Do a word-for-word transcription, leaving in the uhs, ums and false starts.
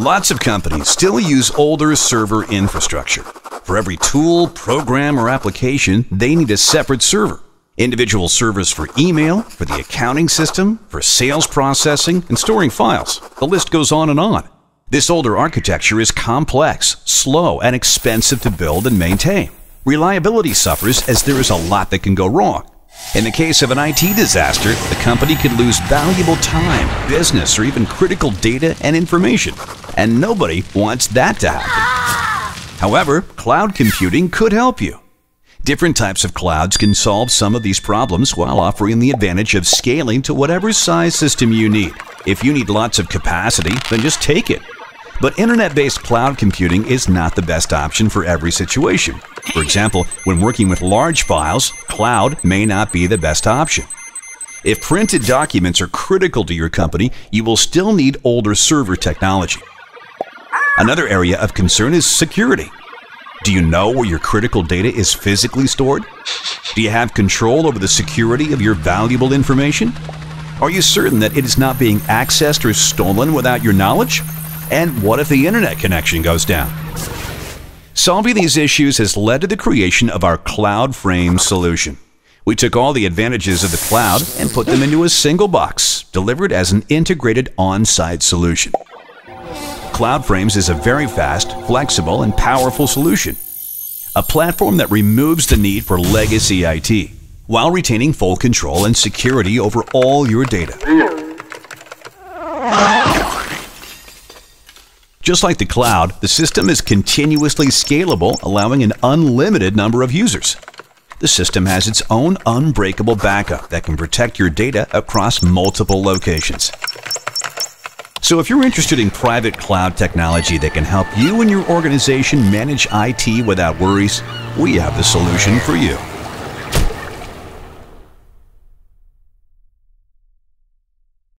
Lots of companies still use older server infrastructure. For every tool, program, or application, they need a separate server. Individual servers for email, for the accounting system, for sales processing, and storing files. The list goes on and on. This older architecture is complex, slow, and expensive to build and maintain. Reliability suffers as there is a lot that can go wrong. In the case of an I T disaster, the company could lose valuable time, business, or even critical data and information. And nobody wants that to happen. However, cloud computing could help you. Different types of clouds can solve some of these problems while offering the advantage of scaling to whatever size system you need. If you need lots of capacity, then just take it. But internet-based cloud computing is not the best option for every situation. For example, when working with large files, cloud may not be the best option. If printed documents are critical to your company, you will still need older server technology. Another area of concern is security. Do you know where your critical data is physically stored? Do you have control over the security of your valuable information? Are you certain that it is not being accessed or stolen without your knowledge? And what if the internet connection goes down? Solving these issues has led to the creation of our CloudFrames solution. We took all the advantages of the cloud and put them into a single box, delivered as an integrated on-site solution. CloudFrames is a very fast, flexible, and powerful solution. A platform that removes the need for legacy I T, while retaining full control and security over all your data. Just like the cloud, the system is continuously scalable, allowing an unlimited number of users. The system has its own unbreakable backup that can protect your data across multiple locations. So if you're interested in private cloud technology that can help you and your organization manage I T without worries, we have the solution for you.